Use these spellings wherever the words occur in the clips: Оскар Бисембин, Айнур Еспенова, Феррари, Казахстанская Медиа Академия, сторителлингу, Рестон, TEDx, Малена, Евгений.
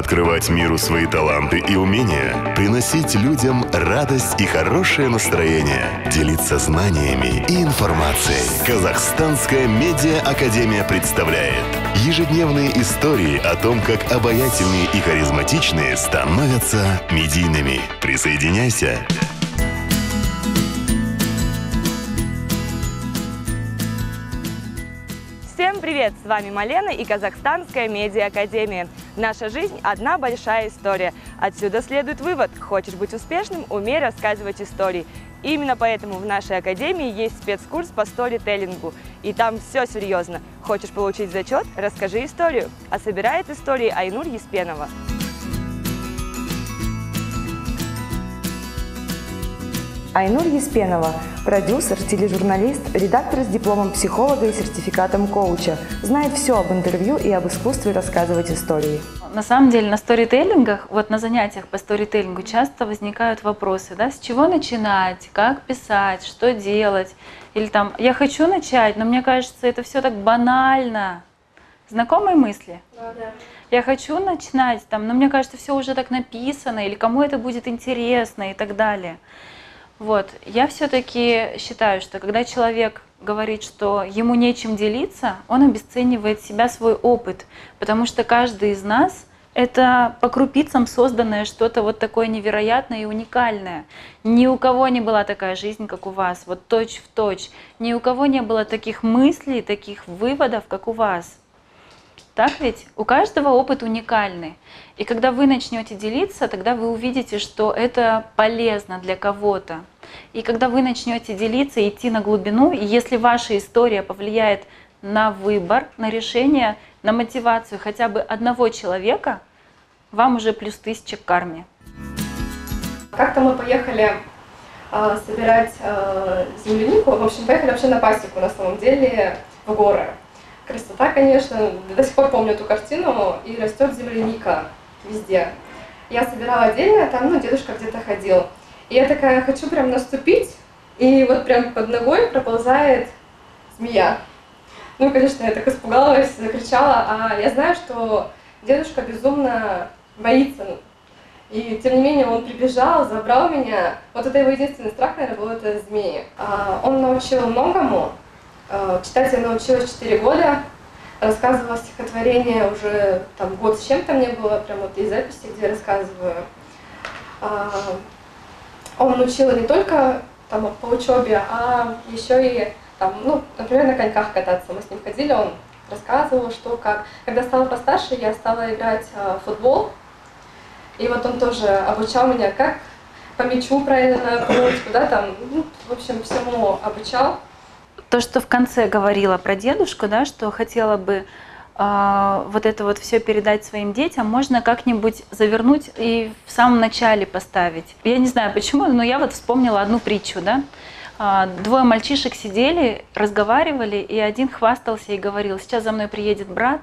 открывать миру свои таланты и умения, приносить людям радость и хорошее настроение, делиться знаниями и информацией. Казахстанская Медиа Академия представляет ежедневные истории о том, как обаятельные и харизматичные становятся медийными. Присоединяйся! Всем привет! С вами Малена и Казахстанская Медиа Академия. Наша жизнь – одна большая история. Отсюда следует вывод – хочешь быть успешным – умей рассказывать истории. Именно поэтому в нашей академии есть спецкурс по сторителлингу. И там все серьезно. Хочешь получить зачет – расскажи историю. А собирает истории Айнур Еспенова. Айнур Еспенова – продюсер, тележурналист, редактор с дипломом психолога и сертификатом коуча. Знает все об интервью и об искусстве рассказывать истории. На самом деле на сторителлингах, вот на занятиях по сторителлингу часто возникают вопросы, да, с чего начинать, как писать, что делать. Или там, я хочу начать, но мне кажется, это все так банально. Знакомые мысли? Да, да. Я хочу начинать, там, но мне кажется, все уже так написано, или кому это будет интересно и так далее. Вот. Я все-таки считаю, что когда человек говорит, что ему нечем делиться, он обесценивает себя, свой опыт, потому что каждый из нас — это по крупицам созданное что-то вот такое невероятное и уникальное. Ни у кого не была такая жизнь, как у вас, вот точь-в-точь. Ни у кого не было таких мыслей, таких выводов, как у вас. Так ведь? У каждого опыт уникальный. И когда вы начнете делиться, тогда вы увидите, что это полезно для кого-то. И когда вы начнете делиться, идти на глубину, и если ваша история повлияет на выбор, на решение, на мотивацию хотя бы одного человека, вам уже плюс 1000 к карме. Как-то мы поехали собирать землянику, в общем, поехали вообще на пасеку, на самом деле, в горы. Красота, конечно, до сих пор помню эту картину, и растет земляника везде. Я собирала отдельно, там, ну, дедушка где-то ходил. И я такая, хочу прям наступить, и вот прям под ногой проползает змея. Ну, конечно, я так испугалась, закричала, а я знаю, что дедушка безумно боится. И, тем не менее, он прибежал, забрал меня. Вот это его единственный страх, наверное, был это змеи. Он научил многому. Читать я научилась 4 года, рассказывала стихотворение уже там, год с чем-то мне было, прям вот из записи, где я рассказываю. Он учил не только там, по учебе, а еще и, там, ну, например, на коньках кататься. Мы с ним ходили, он рассказывал, что как. Когда стала постарше, я стала играть в футбол, и вот он тоже обучал меня, как по мячу правильно крутить, куда там, ну, в общем, всему обучал. То, что в конце говорила про дедушку, да, что хотела бы вот это вот все передать своим детям, можно как-нибудь завернуть и в самом начале поставить. Я не знаю почему, но я вот вспомнила одну притчу, да. Двое мальчишек сидели, разговаривали, и один хвастался и говорил, сейчас за мной приедет брат.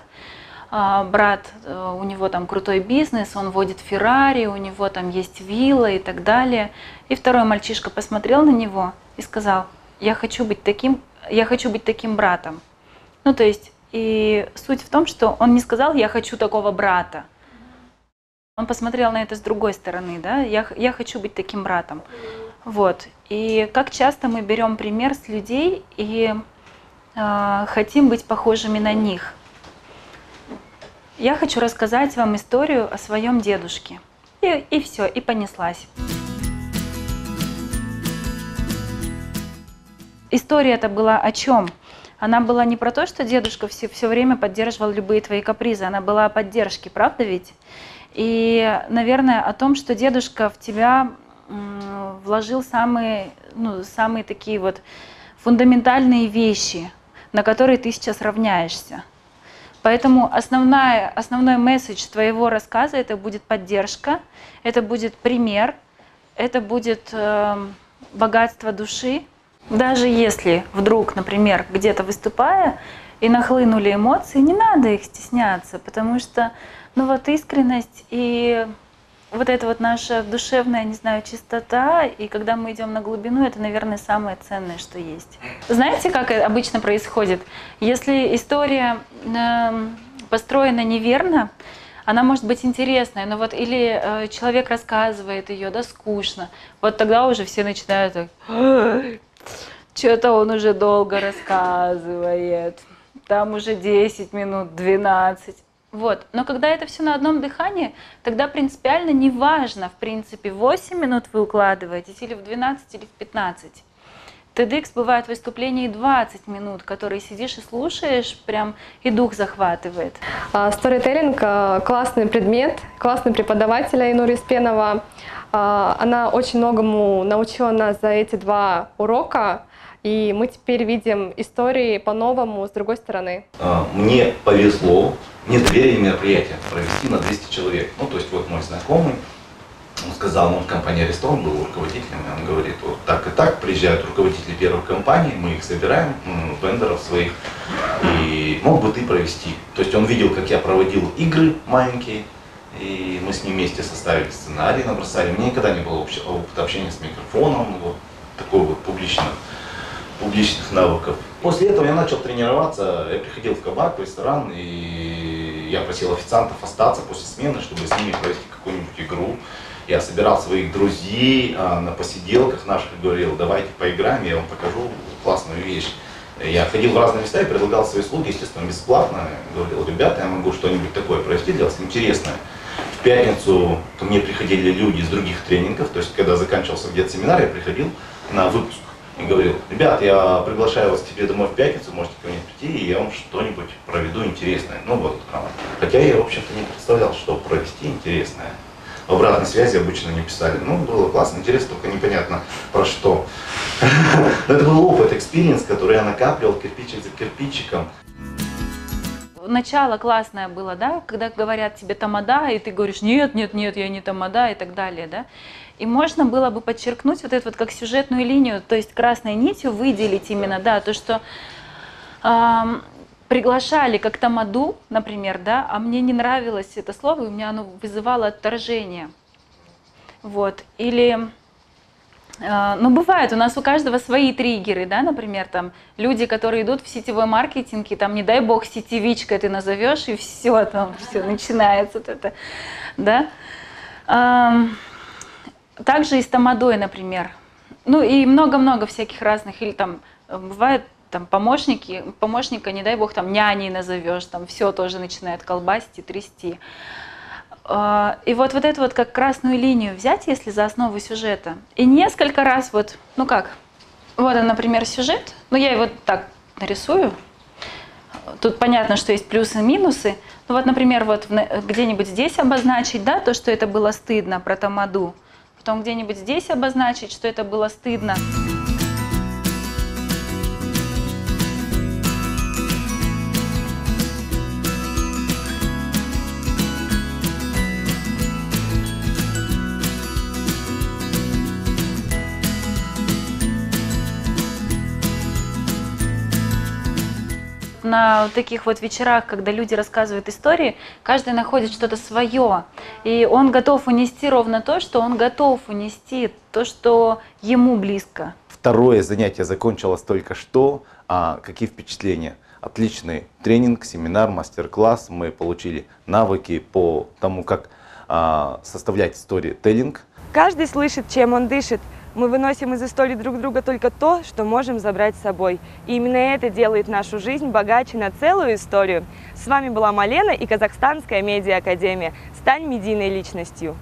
У него там крутой бизнес, он водит Феррари, у него там есть вилла и так далее. И второй мальчишка посмотрел на него и сказал, я хочу быть таким братом. Ну, то есть, и суть в том, что он не сказал, я хочу такого брата. Он посмотрел на это с другой стороны, да, я хочу быть таким братом. Вот, и как часто мы берем пример с людей и хотим быть похожими на них. Я хочу рассказать вам историю о своем дедушке. И все, и понеслась. История-то была о чем? Она была не про то, что дедушка все время поддерживал любые твои капризы, она была о поддержке, правда ведь? И, наверное, о том, что дедушка в тебя вложил самые такие вот фундаментальные вещи, на которые ты сейчас равняешься. Поэтому основной месседж твоего рассказа — это будет поддержка, это будет пример, это будет богатство души. Даже если вдруг, например, где-то выступая и нахлынули эмоции, не надо их стесняться, потому что, ну вот искренность и вот эта вот наша душевная, не знаю, чистота, и когда мы идем на глубину, это, наверное, самое ценное, что есть. Знаете, как это обычно происходит? Если история построена неверно, она может быть интересная, но вот или человек рассказывает ее, да, скучно, вот тогда уже все начинают так, что-то он уже долго рассказывает, там уже 10 минут, 12. Вот. Но когда это все на одном дыхании, тогда принципиально не важно, в принципе, 8 минут вы укладываетесь, или в 12, или в 15. TEDx бывает выступлений 20 минут, которые сидишь и слушаешь, прям и дух захватывает. Сторителлинг – классный предмет, классный преподаватель Айнур Еспенова. Она очень многому научила нас за эти 2 урока, и мы теперь видим истории по-новому, с другой стороны. Мне повезло, мне доверили мероприятие провести на 200 человек. Ну, то есть вот мой знакомый. Он сказал, ну, в компании «Рестон» был руководителем, он говорит, вот так и так приезжают руководители первых компаний, мы их собираем, вендоров своих, и мог бы ты провести. То есть он видел, как я проводил игры маленькие, и мы с ним вместе составили сценарий, набросали. У меня никогда не было опыта общения с микрофоном, вот такой вот публичных навыков. После этого я начал тренироваться, я приходил в кабак, в ресторан, и я просил официантов остаться после смены, чтобы с ними провести какую-нибудь игру. Я собирал своих друзей на посиделках наших, говорил, давайте поиграем, я вам покажу классную вещь. Я ходил в разные места и предлагал свои услуги, естественно, бесплатно. Говорил, ребята, я могу что-нибудь такое провести для вас интересное. В пятницу ко мне приходили люди из других тренингов, то есть когда заканчивался где-то семинар, я приходил на выпуск и говорил, ребят, я приглашаю вас к тебе домой в пятницу, можете ко мне прийти, и я вам что-нибудь проведу интересное. Ну вот, хотя я, в общем-то, не представлял, что провести интересное. Обратной связи обычно не писали. Ну, было классно, интересно, только непонятно про что. Но это был опыт, экспириенс, который я накапливал кирпичик за кирпичиком. Начало классное было, да, когда говорят тебе тамада, и ты говоришь, нет, нет, нет, я не тамада, и так далее, да. И можно было бы подчеркнуть вот это вот как сюжетную линию, то есть красной нитью выделить именно, да, то, что... приглашали как тамаду, например, да, а мне не нравилось это слово, и у меня оно вызывало отторжение. Вот. Или, ну, бывает, у нас у каждого свои триггеры, да, например, там, люди, которые идут в сетевой маркетинг, и там, не дай бог, сетевичкой ты назовешь, и все, там, все начинается, вот это, да. Также и с тамадой, например. Ну, и много-много всяких разных, или там, бывает, там помощника, не дай бог, там няней назовешь, там все тоже начинает колбасить и трясти. И вот это вот как красную линию взять, если за основу сюжета. И несколько раз вот, ну как, вот он, например, сюжет, ну я его так нарисую. Тут понятно, что есть плюсы и минусы. Ну вот, например, вот где-нибудь здесь обозначить, да, то, что это было стыдно, про тамаду. Потом где-нибудь здесь обозначить, что это было стыдно. На таких вот вечерах, когда люди рассказывают истории, каждый находит что-то свое. И он готов унести ровно то, что он готов унести, то, что ему близко. Второе занятие закончилось только что. Какие впечатления? Отличный тренинг, семинар, мастер-класс. Мы получили навыки по тому, как составлять сторителлинг. Каждый слышит, чем он дышит. Мы выносим из истории друг друга только то, что можем забрать с собой. И именно это делает нашу жизнь богаче на целую историю. С вами была Малена и Казахстанская Медиа Академия. Стань медийной личностью.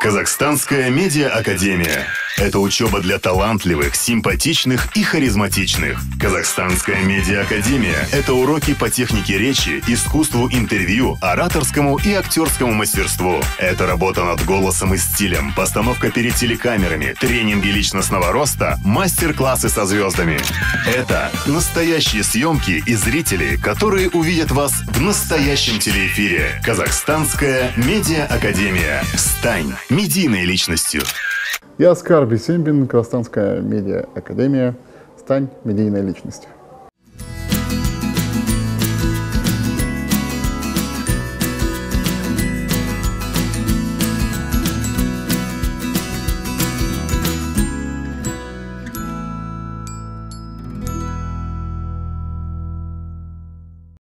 Казахстанская Медиа Академия – это учеба для талантливых, симпатичных и харизматичных. Казахстанская Медиа Академия – это уроки по технике речи, искусству интервью, ораторскому и актерскому мастерству. Это работа над голосом и стилем, постановка перед телекамерами, тренинги личностного роста, мастер-классы со звездами. Это настоящие съемки и зрители, которые увидят вас в настоящем телеэфире. Казахстанская Медиа Академия. Стань медийной личностью. Я Оскар Бисембин, Казахстанская Медиа Академия. Стань медийной личностью.